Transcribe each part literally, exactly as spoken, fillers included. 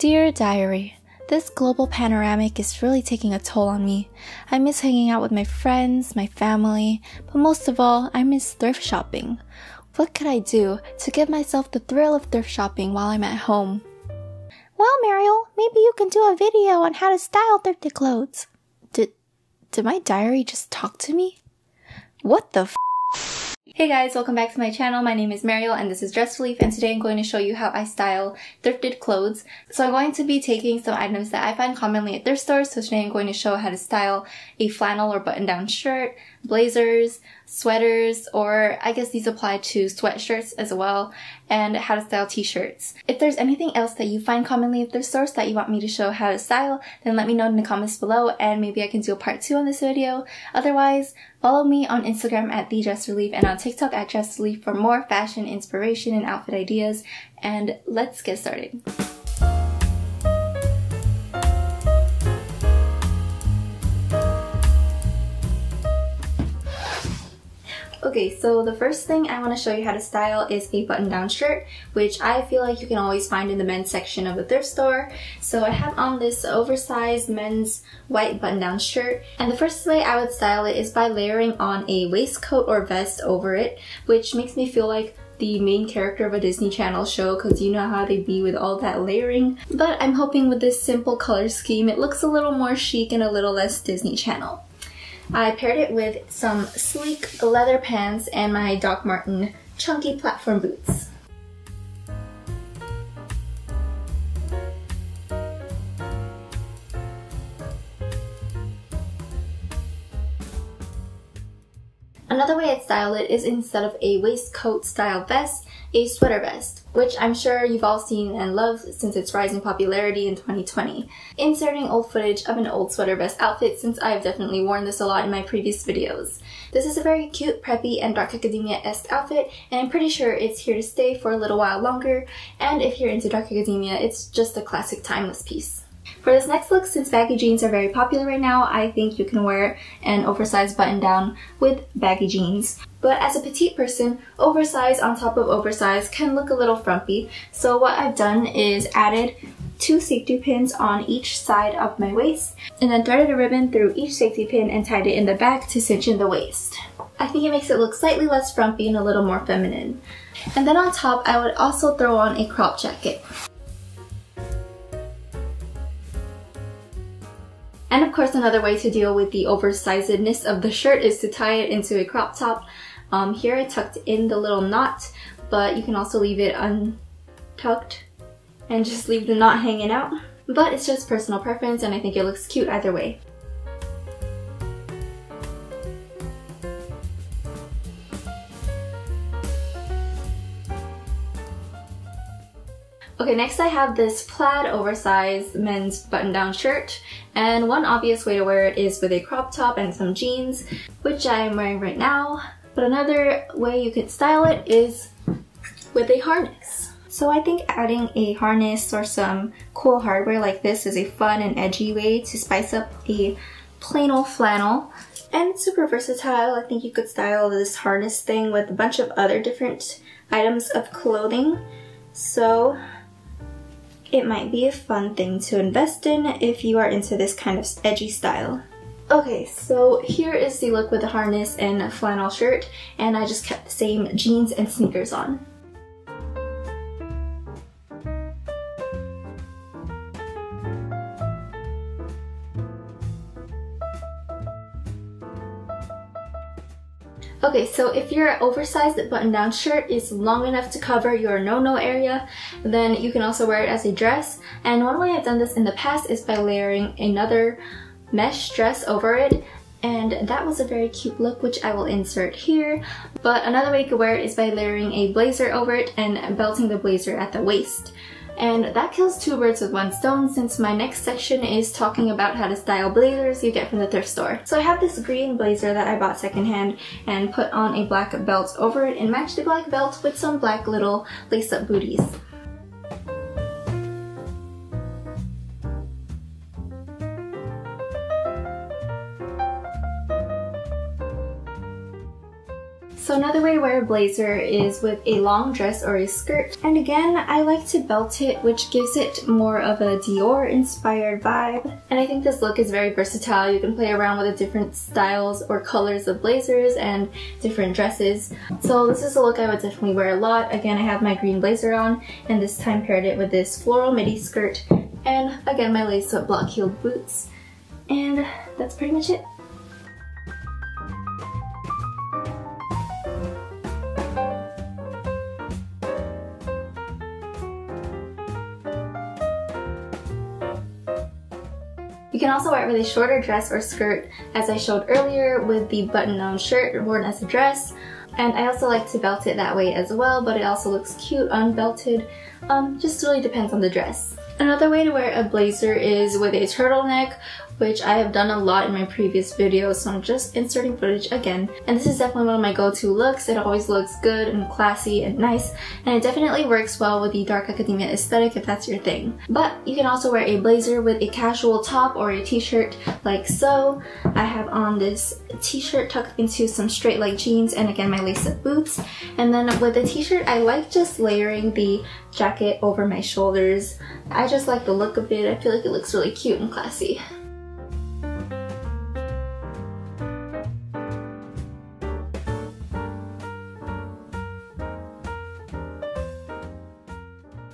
Dear Diary, this global panoramic is really taking a toll on me. I miss hanging out with my friends, my family, but most of all, I miss thrift shopping. What could I do to give myself the thrill of thrift shopping while I'm at home? Well, Mariel, maybe you can do a video on how to style thrifted clothes. Did, did my diary just talk to me? What the f***? Hey guys, welcome back to my channel. My name is Mariel and this is Dress Relief, and today I'm going to show you how I style thrifted clothes. So I'm going to be taking some items that I find commonly at thrift stores. So today I'm going to show how to style a flannel or button-down shirt, blazers, sweaters, or I guess these apply to sweatshirts as well, and how to style t-shirts. If there's anything else that you find commonly at thrift stores that you want me to show how to style, then let me know in the comments below and maybe I can do a part two on this video. Otherwise, follow me on Instagram at the Dress Relief and on TikTok at Dress Relief for more fashion inspiration and outfit ideas, and let's get started. Okay, so the first thing I want to show you how to style is a button-down shirt, which I feel like you can always find in the men's section of the thrift store. So I have on this oversized men's white button-down shirt, and the first way I would style it is by layering on a waistcoat or vest over it, which makes me feel like the main character of a Disney Channel show, because you know how they be with all that layering. But I'm hoping with this simple color scheme, it looks a little more chic and a little less Disney Channel. I paired it with some sleek leather pants and my Doc Marten chunky platform boots. Another way I'd style it is instead of a waistcoat style vest, a sweater vest, which I'm sure you've all seen and love since its rise in popularity in twenty twenty. Inserting old footage of an old sweater vest outfit, since I've definitely worn this a lot in my previous videos. This is a very cute, preppy, and Dark Academia-esque outfit, and I'm pretty sure it's here to stay for a little while longer, and if you're into Dark Academia, it's just a classic timeless piece. For this next look, since baggy jeans are very popular right now, I think you can wear an oversized button-down with baggy jeans. But as a petite person, oversized on top of oversized can look a little frumpy, so what I've done is added two safety pins on each side of my waist, and then threaded a ribbon through each safety pin and tied it in the back to cinch in the waist. I think it makes it look slightly less frumpy and a little more feminine. And then on top, I would also throw on a crop jacket. And of course, another way to deal with the oversizedness of the shirt is to tie it into a crop top. Um, here I tucked in the little knot, but you can also leave it untucked and just leave the knot hanging out. But it's just personal preference, and I think it looks cute either way. Okay, next I have this plaid oversized men's button-down shirt, and one obvious way to wear it is with a crop top and some jeans, which I'm wearing right now. But another way you can style it is with a harness. So I think adding a harness or some cool hardware like this is a fun and edgy way to spice up a plain old flannel. And it's super versatile. I think you could style this harness thing with a bunch of other different items of clothing. So it might be a fun thing to invest in if you are into this kind of edgy style. Okay, so here is the look with the harness and a flannel shirt, and I just kept the same jeans and sneakers on. Okay, so if your oversized button-down shirt is long enough to cover your no-no area, then you can also wear it as a dress. And one way I've done this in the past is by layering another mesh dress over it. And that was a very cute look, which I will insert here. But another way you could wear it is by layering a blazer over it and belting the blazer at the waist. And that kills two birds with one stone, since my next section is talking about how to style blazers you get from the thrift store. So I have this green blazer that I bought secondhand and put on a black belt over it and matched the black belt with some black little lace-up booties. So another way to wear a blazer is with a long dress or a skirt. And again, I like to belt it, which gives it more of a Dior inspired vibe. And I think this look is very versatile. You can play around with the different styles or colors of blazers and different dresses. So this is a look I would definitely wear a lot. Again, I have my green blazer on, and this time paired it with this floral midi skirt. And again, my lace up block-heeled boots. And that's pretty much it. You can also wear it with a shorter dress or skirt, as I showed earlier, with the button-down shirt worn as a dress. And I also like to belt it that way as well, but it also looks cute unbelted. Um, just really depends on the dress. Another way to wear a blazer is with a turtleneck, which I have done a lot in my previous videos, so I'm just inserting footage again. And this is definitely one of my go-to looks. It always looks good and classy and nice, and it definitely works well with the Dark Academia aesthetic if that's your thing. But you can also wear a blazer with a casual top or a t-shirt like so. I have on this t-shirt tucked into some straight leg jeans and again my lace-up boots. And then with the t-shirt, I like just layering the jacket over my shoulders. I just like the look of it. I feel like it looks really cute and classy.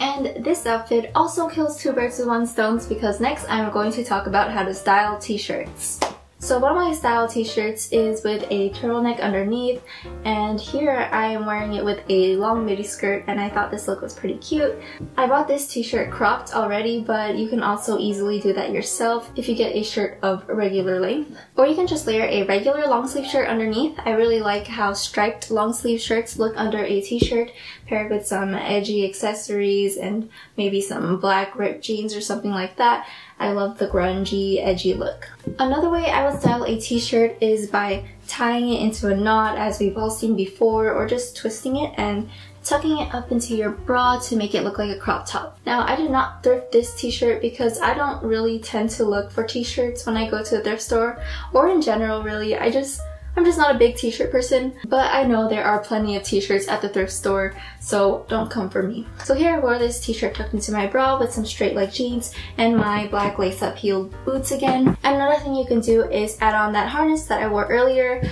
And this outfit also kills two birds with one stone, because next I'm going to talk about how to style t-shirts. So one of my style t-shirts is with a turtleneck underneath, and here I am wearing it with a long midi skirt, and I thought this look was pretty cute. I bought this t-shirt cropped already, but you can also easily do that yourself if you get a shirt of regular length. Or you can just layer a regular long sleeve shirt underneath. I really like how striped long sleeve shirts look under a t-shirt, paired with some edgy accessories and maybe some black ripped jeans or something like that. I love the grungy, edgy look. Another way I would style a t-shirt is by tying it into a knot, as we've all seen before, or just twisting it and tucking it up into your bra to make it look like a crop top. Now, I did not thrift this t-shirt because I don't really tend to look for t-shirts when I go to the thrift store, or in general really. I just I'm just not a big t-shirt person, but I know there are plenty of t-shirts at the thrift store, so don't come for me. So here I wore this t-shirt tucked into my bra with some straight leg jeans and my black lace-up heeled boots again. And another thing you can do is add on that harness that I wore earlier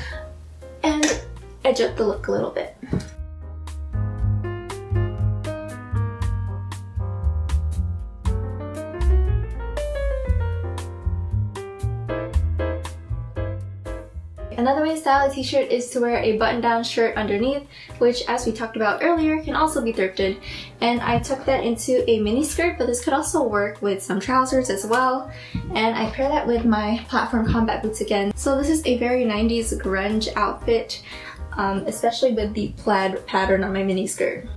and edge up the look a little bit. Another way to style a t-shirt is to wear a button-down shirt underneath, which, as we talked about earlier, can also be thrifted. And I tucked that into a mini skirt, but this could also work with some trousers as well. And I pair that with my platform combat boots again. So this is a very nineties grunge outfit, um, especially with the plaid pattern on my mini skirt.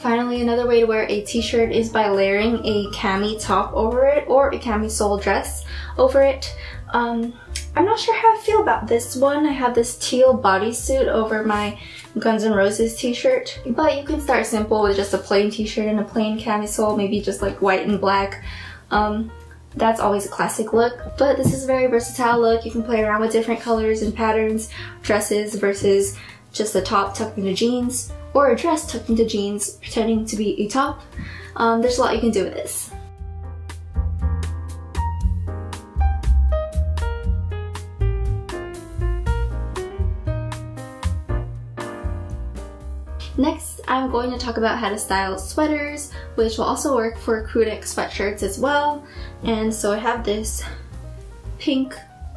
Finally, another way to wear a t-shirt is by layering a cami top over it or a camisole dress over it. Um, I'm not sure how I feel about this one. I have this teal bodysuit over my Guns N' Roses t-shirt, but you can start simple with just a plain t-shirt and a plain camisole, maybe just like white and black. Um, That's always a classic look, but this is a very versatile look. You can play around with different colors and patterns, dresses versus just a top tucked into jeans, or a dress tucked into jeans pretending to be a top. Um, there's a lot you can do with this. Next, I'm going to talk about how to style sweaters, which will also work for crew neck sweatshirts as well. And so I have this pink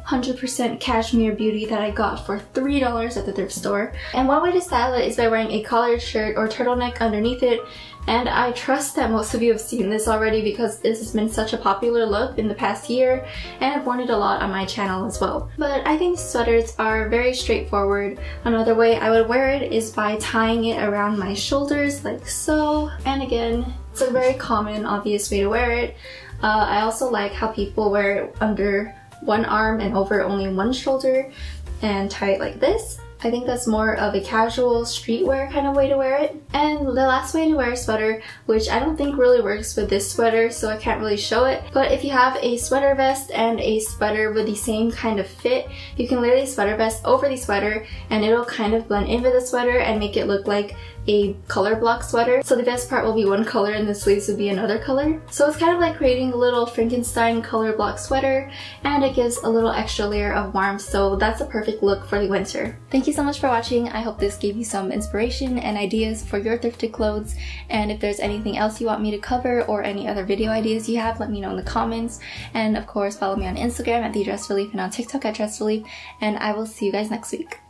one hundred percent cashmere beauty that I got for three dollars at the thrift store. And one way to style it is by wearing a collared shirt or turtleneck underneath it. And I trust that most of you have seen this already, because this has been such a popular look in the past year, and I've worn it a lot on my channel as well. But I think sweaters are very straightforward. Another way I would wear it is by tying it around my shoulders like so. And again, it's a very common, obvious way to wear it. Uh, I also like how people wear it under one arm and over only one shoulder and tie it like this. I think that's more of a casual streetwear kind of way to wear it. And the last way to wear a sweater, which I don't think really works with this sweater, so I can't really show it, but if you have a sweater vest and a sweater with the same kind of fit, you can layer the sweater vest over the sweater and it'll kind of blend in with the sweater and make it look like a color block sweater. So the vest part will be one color and the sleeves would be another color. So it's kind of like creating a little Frankenstein color block sweater, and it gives a little extra layer of warmth, so that's a perfect look for the winter. Thank you so much for watching. I hope this gave you some inspiration and ideas for your thrifted clothes, and if there's anything else you want me to cover or any other video ideas you have, let me know in the comments. And of course, follow me on Instagram at the Dress Relief and on TikTok at Dress Relief, and I will see you guys next week.